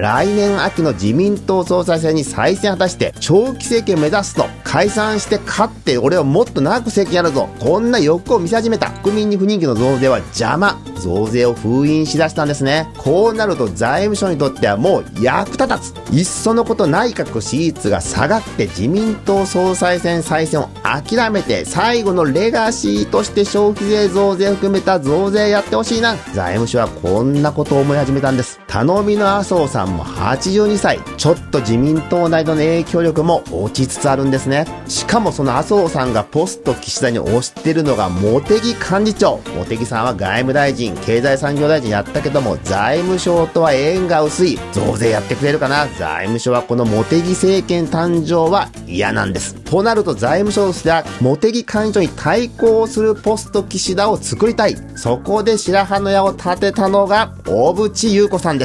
来年秋の自民党総裁選に再選果たして長期政権目指すと、解散して勝って俺はもっと長く政権やるぞ、こんな欲を見せ始めた国民に不人気の増税は邪魔、増税を封印しだしたんですね。こうなると財務省にとってはもう役立たず、いっそのこと内閣支持率が下がって自民党総裁選再選を諦めて、最後のレガシーとして消費税増税含めた増税やってほしいな。財務省はこんなことを思い始めたんです。頼みの麻生さんも82歳、ちょっと自民党内の影響力も落ちつつあるんですね。しかもその麻生さんがポスト岸田に推してるのが茂木幹事長。茂木さんは外務大臣、経済産業大臣やったけども、財務省とは縁が薄い。増税やってくれるかな。財務省はこの茂木政権誕生は嫌なんです。となると財務省としては茂木幹事長に対抗するポスト岸田を作りたい。そこで白羽の矢を立てたのが小渕優子さんです。